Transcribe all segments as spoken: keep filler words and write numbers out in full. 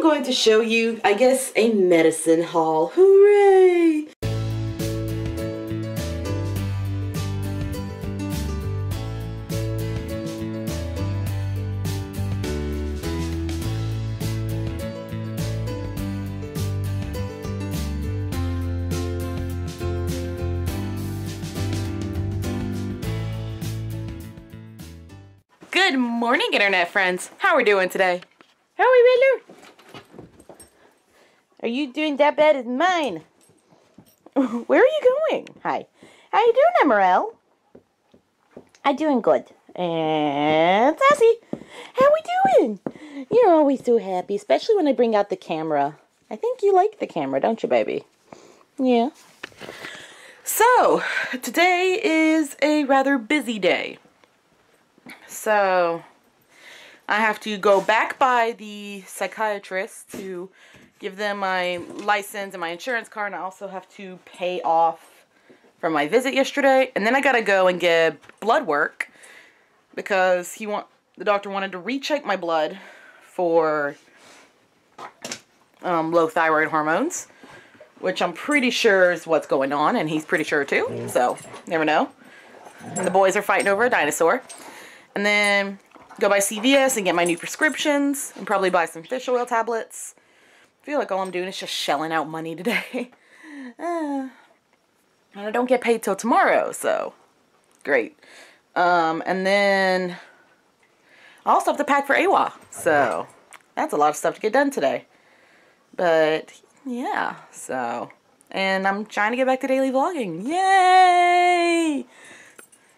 I'm going to show you, I guess, a medicine haul. Hooray! Good morning, internet friends. How are we doing today? How are we, Riddler? Are you doing that bad as mine? Where are you going? Hi. How you doing, Emeril? I'm doing good. And Sassy, how we doing? You're always so happy, especially when I bring out the camera. I think you like the camera, don't you, baby? Yeah. So, today is a rather busy day. So, I have to go back by the psychiatrist to give them my license and my insurance card, and I also have to pay off from my visit yesterday. And then I gotta go and get blood work because he want the doctor wanted to recheck my blood for um, low thyroid hormones, which I'm pretty sure is what's going on, and he's pretty sure too. So, never know. And the boys are fighting over a dinosaur. And then go by C V S and get my new prescriptions and probably buy some fish oil tablets. I feel like all I'm doing is just shelling out money today. uh, and I don't get paid till tomorrow, so great. Um, and then I also have to pack for A W A, so that's a lot of stuff to get done today. But yeah, so. And I'm trying to get back to daily vlogging. Yay!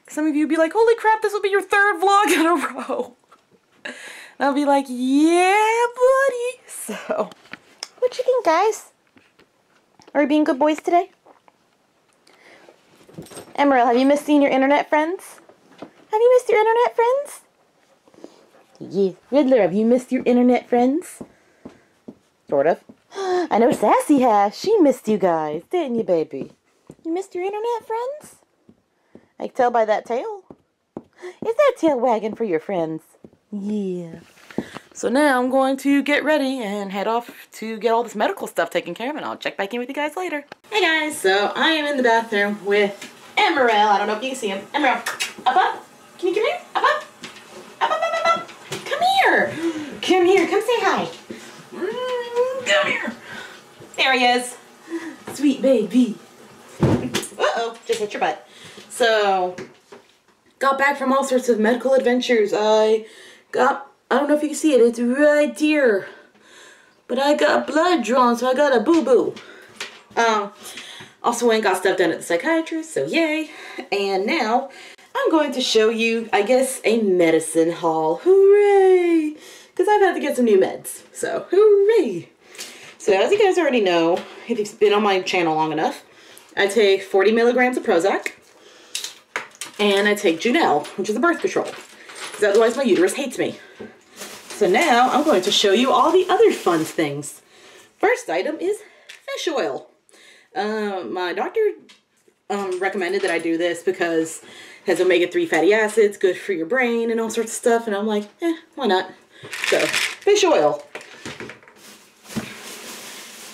Some of you be like, holy crap, this will be your third vlog in a row. And I'll be like, yeah, buddy. So, what you think, guys? Are you being good boys today? Emeril, have you missed seeing your internet friends? Have you missed your internet friends? Yeah. Riddler, have you missed your internet friends? Sort of. I know Sassy has. She missed you guys, didn't you, baby? You missed your internet friends? I can tell by that tail. Is that tail wagging for your friends? Yeah. So now I'm going to get ready and head off to get all this medical stuff taken care of, and I'll check back in with you guys later. Hey guys, so I am in the bathroom with Emeril. I don't know if you can see him. Emeril, up up. Can you come here? Up up. Up up up up up. Come here. Come here. Come say hi. Come here. There he is. Sweet baby. Uh-oh, just hit your butt. So, got back from all sorts of medical adventures. I got, I don't know if you can see it, it's right here. But I got blood drawn, so I got a boo-boo. Um, also went and got stuff done at the psychiatrist, so yay. And now, I'm going to show you, I guess, a medicine haul. Hooray! Because I've had to get some new meds, so hooray! So, as you guys already know, if you've been on my channel long enough, I take forty milligrams of Prozac. And I take Junelle, which is a birth control, because otherwise my uterus hates me. So now I'm going to show you all the other fun things. First item is fish oil. Uh, my doctor um, recommended that I do this because it has omega three fatty acids, good for your brain and all sorts of stuff. And I'm like, eh, why not? So, fish oil.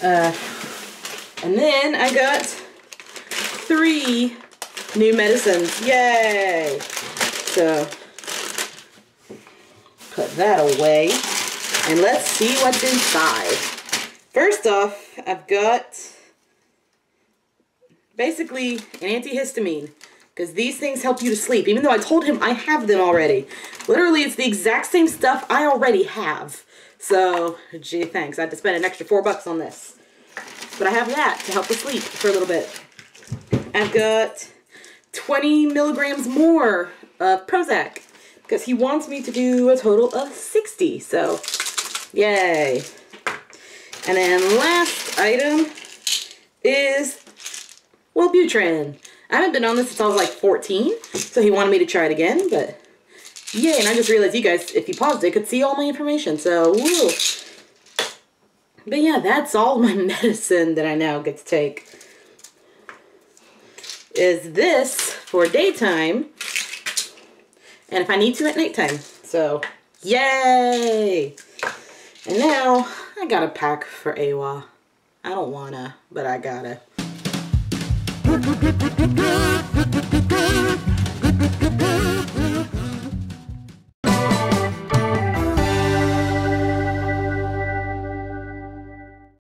Uh, and then I got three new medicines. Yay! So, put that away and let's see what's inside. First off, I've got basically an antihistamine because these things help you to sleep, even though I told him I have them already. Literally, it's the exact same stuff I already have. So, gee, thanks. I had to spend an extra four bucks on this. But I have that to help with sleep for a little bit. I've got twenty milligrams more of Prozac because he wants me to do a total of sixty, so yay. And then last item is Wellbutrin. I haven't been on this since I was like fourteen, so he wanted me to try it again, but yay. And I just realized you guys, if you paused it, could see all my information, so woo. But yeah, that's all my medicine that I now get to take. Is this for daytime, and if I need to at nighttime. So, yay! And now I got a pack for A W A. I don't wanna, but I gotta.